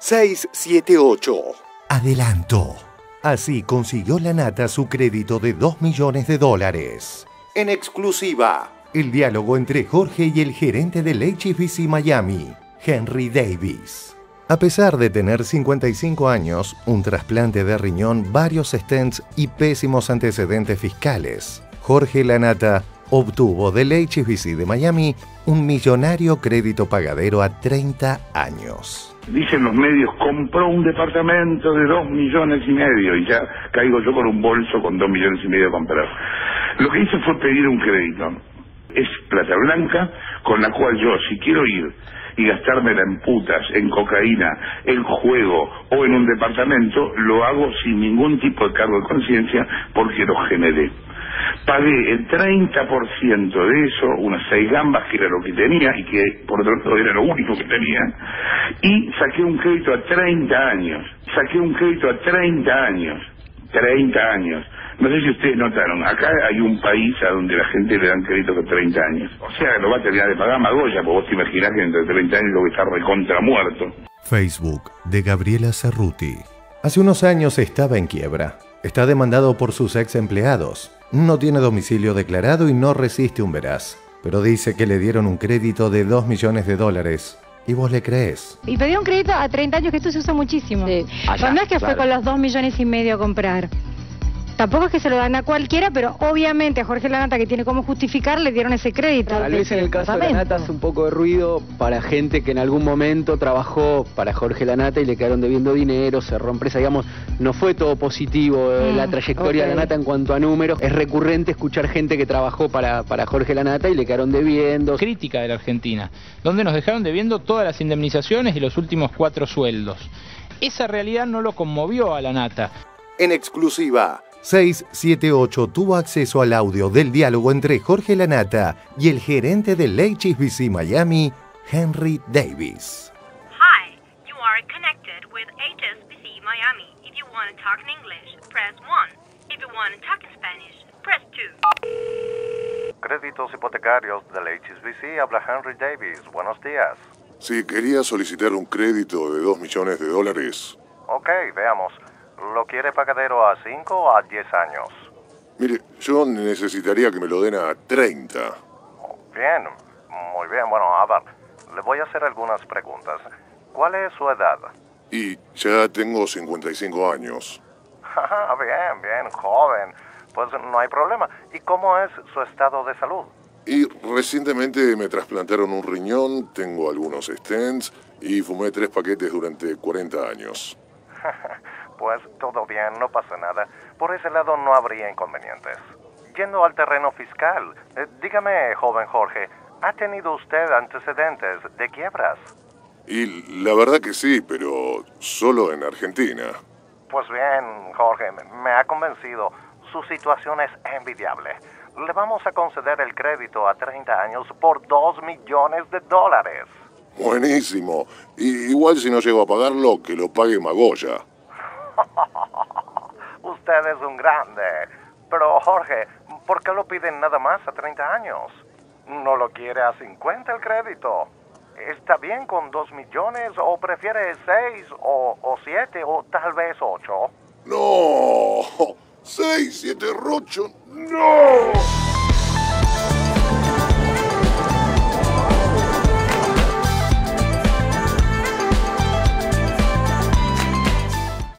678. Adelanto. Así consiguió Lanata su crédito de $2 millones. En exclusiva, el diálogo entre Jorge y el gerente del HSBC Miami, Henry Davis. A pesar de tener 55 años, un trasplante de riñón, varios stents y pésimos antecedentes fiscales, Jorge Lanata obtuvo del HSBC de Miami un millonario crédito pagadero a 30 años. Dicen los medios, compró un departamento de $2,5 millones y ya caigo yo con un bolso con $2,5 millones de comprar. Lo que hice fue pedir un crédito. Es plata blanca con la cual yo, si quiero ir y gastármela en putas, en cocaína, en juego o en un departamento, lo hago sin ningún tipo de cargo de conciencia porque lo generé. Pagué el 30% de eso, unas 6 gambas, que era lo que tenía y que por otro lado era lo único que tenía, y saqué un crédito a 30 años, saqué un crédito a 30 años. No sé si ustedes notaron, acá hay un país a donde la gente le dan crédito con 30 años. O sea, lo va a terminar de pagar Magoya, porque vos te imaginás que entre 30 años lo que está recontra muerto. Facebook, de Gabriela Cerruti. Hace unos años estaba en quiebra. Está demandado por sus ex empleados. No tiene domicilio declarado y no resiste un veraz. Pero dice que le dieron un crédito de $2 millones. ¿Y vos le crees? Y pedí un crédito a 30 años, que esto se usa muchísimo. Sí. Allá, no es que claro, fue con los $2,5 millones a comprar. Tampoco es que se lo dan a cualquiera, pero obviamente a Jorge Lanata, que tiene cómo justificar, le dieron ese crédito. Tal vez en el caso de Lanata hace un poco de ruido para gente que en algún momento trabajó para Jorge Lanata y le quedaron debiendo dinero, cerró empresa, digamos, no fue todo positivo la trayectoria de Lanata en cuanto a números. Es recurrente escuchar gente que trabajó para Jorge Lanata y le quedaron debiendo. Crítica de la Argentina, donde nos dejaron debiendo todas las indemnizaciones y los últimos 4 sueldos. Esa realidad no lo conmovió a Lanata. En exclusiva, 678 tuvo acceso al audio del diálogo entre Jorge Lanata y el gerente del HSBC Miami, Henry Davis. Hi, you are connected with HSBC Miami. If you want to talk in English, press 1. If you want to talk in Spanish, press 2. Créditos hipotecarios del HSBC, habla Henry Davis. Buenos días. Sí, quería solicitar un crédito de $2 millones. Ok, veamos. ¿Lo quiere pagadero a 5 o a 10 años? Mire, yo necesitaría que me lo den a 30. Bien, muy bien. Bueno, a ver, le voy a hacer algunas preguntas. ¿Cuál es su edad? Y ya tengo 55 años. Bien, bien, joven. Pues no hay problema. ¿Y cómo es su estado de salud? Y recientemente me trasplantaron un riñón, tengo algunos stents y fumé 3 paquetes durante 40 años. Pues todo bien, no pasa nada. Por ese lado no habría inconvenientes. Yendo al terreno fiscal, dígame, joven Jorge, ¿ha tenido usted antecedentes de quiebras? Y la verdad que sí, pero solo en Argentina. Pues bien, Jorge, me ha convencido. Su situación es envidiable. Le vamos a conceder el crédito a 30 años por $2 millones. Buenísimo. Y igual si no llego a pagarlo, que lo pague Magoya. Usted es un grande. Pero Jorge, ¿por qué lo piden nada más a 30 años? ¿No lo quiere a 50 el crédito? ¿Está bien con $2 millones o prefiere 6 o 7 o tal vez 8? ¡No! 6, 7, 8, ¡no!